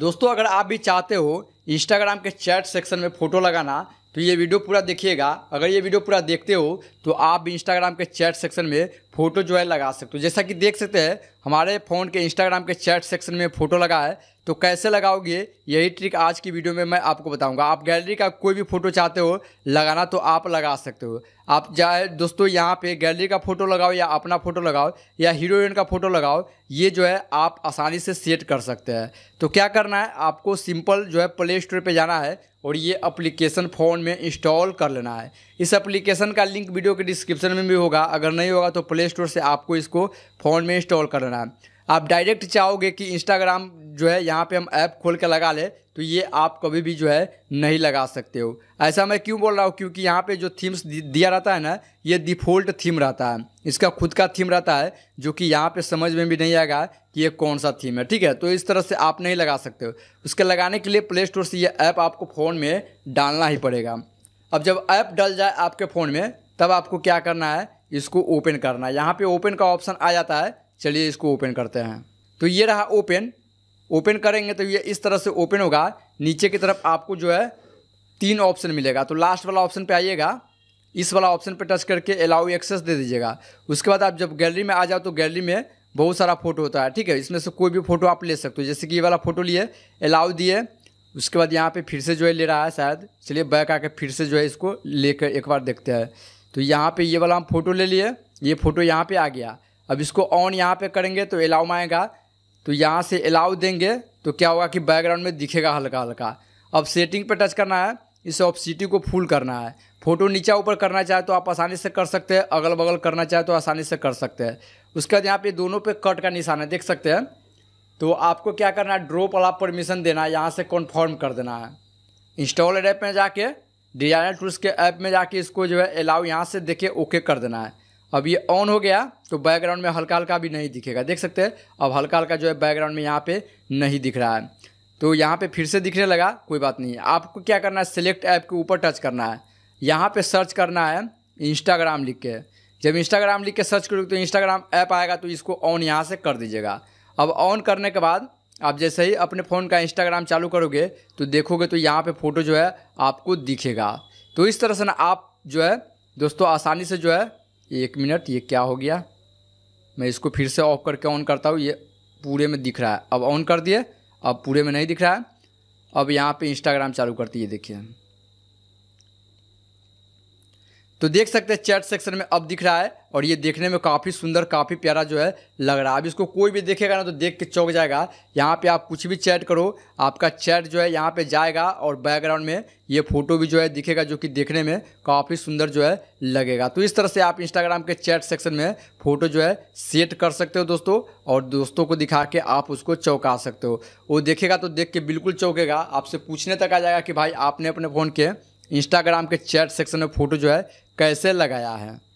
दोस्तों अगर आप भी चाहते हो इंस्टाग्राम के चैट सेक्शन में फ़ोटो लगाना तो ये वीडियो पूरा देखिएगा। अगर ये वीडियो पूरा देखते हो तो आप भी इंस्टाग्राम के चैट सेक्शन में फ़ोटो जो है लगा सकते हो। जैसा कि देख सकते हैं हमारे फ़ोन के इंस्टाग्राम के चैट सेक्शन में फ़ोटो लगा है, तो कैसे लगाओगे यही ट्रिक आज की वीडियो में मैं आपको बताऊंगा। आप गैलरी का कोई भी फ़ोटो चाहते हो लगाना तो आप लगा सकते हो। आप चाहे दोस्तों यहाँ पे गैलरी का फ़ोटो लगाओ या अपना फ़ोटो लगाओ या हीरोइन का फ़ोटो लगाओ, ये जो है आप आसानी से सेट कर सकते हैं। तो क्या करना है, आपको सिंपल जो है प्ले स्टोर पर जाना है और ये एप्लीकेशन फ़ोन में इंस्टॉल कर लेना है। इस एप्लीकेशन का लिंक वीडियो के डिस्क्रिप्शन में भी होगा, अगर नहीं होगा तो प्ले स्टोर से आपको इसको फ़ोन में इंस्टॉल कर लेना है। आप डायरेक्ट चाहोगे कि इंस्टाग्राम जो है यहाँ पे हम ऐप खोल के लगा ले तो ये आप कभी भी जो है नहीं लगा सकते हो। ऐसा मैं क्यों बोल रहा हूँ, क्योंकि यहाँ पे जो थीम्स दिया रहता है ना, ये डिफ़ॉल्ट थीम रहता है, इसका खुद का थीम रहता है जो कि यहाँ पे समझ में भी नहीं आएगा कि ये कौन सा थीम है। ठीक है, तो इस तरह से आप नहीं लगा सकते हो। उसके लगाने के लिए प्ले स्टोर से ये ऐप आपको फ़ोन में डालना ही पड़ेगा। अब जब ऐप डल जाए आपके फ़ोन में तब आपको क्या करना है, इसको ओपन करना है। यहाँ पर ओपन का ऑप्शन आ जाता है, चलिए इसको ओपन करते हैं। तो ये रहा ओपन। ओपन करेंगे तो ये इस तरह से ओपन होगा। नीचे की तरफ आपको जो है 3 ऑप्शन मिलेगा, तो लास्ट वाला ऑप्शन पे आइएगा, इस वाला ऑप्शन पे टच करके अलाउ एक्सेस दे दीजिएगा। उसके बाद आप जब गैलरी में आ जाओ तो गैलरी में बहुत सारा फ़ोटो होता है। ठीक है, इसमें से कोई भी फ़ोटो आप ले सकते हो। जैसे कि ये वाला फ़ोटो लिए, अलाउ दिए, उसके बाद यहाँ पर फिर से जो है ले रहा है शायद। चलिए बैक आके फिर से जो है इसको लेकर एक बार देखते हैं। तो यहाँ पर ये वाला हम फ़ोटो ले लिए, ये फ़ोटो यहाँ पर आ गया। अब इसको ऑन यहाँ पर करेंगे तो अलाउ में आएगा, तो यहाँ से अलाउ देंगे तो क्या होगा कि बैकग्राउंड में दिखेगा हल्का हल्का। अब सेटिंग पे टच करना है, इस ऑप्सिटी को फुल करना है। फ़ोटो नीचा ऊपर करना चाहे तो आप आसानी से कर सकते हैं, अगल बगल करना चाहे तो आसानी से कर सकते हैं। उसके बाद यहाँ पे दोनों पे कट का निशान है, देख सकते हैं। तो आपको क्या करना है, ड्रॉप वाला परमिशन देना है, यहाँ से कन्फर्म कर देना है। इंस्टॉल ऐप में जाके डिजाइनर टूल्स के ऐप में जाके इसको जो है अलाउ यहाँ से देके ओके कर देना है। अब ये ऑन हो गया तो बैकग्राउंड में हल्का हल्का भी नहीं दिखेगा, देख सकते हैं। अब हल्का हल्का जो है बैकग्राउंड में यहाँ पे नहीं दिख रहा है, तो यहाँ पे फिर से दिखने लगा, कोई बात नहीं है। आपको क्या करना है, सिलेक्ट ऐप के ऊपर टच करना है, यहाँ पे सर्च करना है इंस्टाग्राम लिख के। जब इंस्टाग्राम लिख के सर्च करोगे तो इंस्टाग्राम ऐप आएगा, तो इसको ऑन यहाँ से कर दीजिएगा। अब ऑन करने के बाद आप जैसे ही अपने फ़ोन का इंस्टाग्राम चालू करोगे तो देखोगे तो यहाँ पर फ़ोटो जो है आपको दिखेगा। तो इस तरह से ना आप जो है दोस्तों आसानी से जो है, एक मिनट ये क्या हो गया, मैं इसको फिर से ऑफ करके ऑन करता हूँ। ये पूरे में दिख रहा है, अब ऑन कर दिए, अब पूरे में नहीं दिख रहा है। अब यहाँ पे इंस्टाग्राम चालू करती है, देखिए तो देख सकते हैं चैट सेक्शन में अब दिख रहा है। और ये देखने में काफ़ी सुंदर काफ़ी प्यारा जो है लग रहा है। अब इसको कोई भी देखेगा ना तो देख के चौंक जाएगा। यहाँ पे आप कुछ भी चैट करो, आपका चैट जो है यहाँ पे जाएगा और बैकग्राउंड में ये फ़ोटो भी जो है दिखेगा, जो कि देखने में काफ़ी सुंदर जो है लगेगा। तो इस तरह से आप इंस्टाग्राम के चैट सेक्शन में फ़ोटो जो है सेट कर सकते हो दोस्तों, और दोस्तों को दिखा के आप उसको चौंका सकते हो। वो देखेगा तो देख के बिल्कुल चौंकेगा, आपसे पूछने तक आ जाएगा कि भाई आपने अपने फ़ोन के इंस्टाग्राम के चैट सेक्शन में फ़ोटो जो है कैसे लगाया है।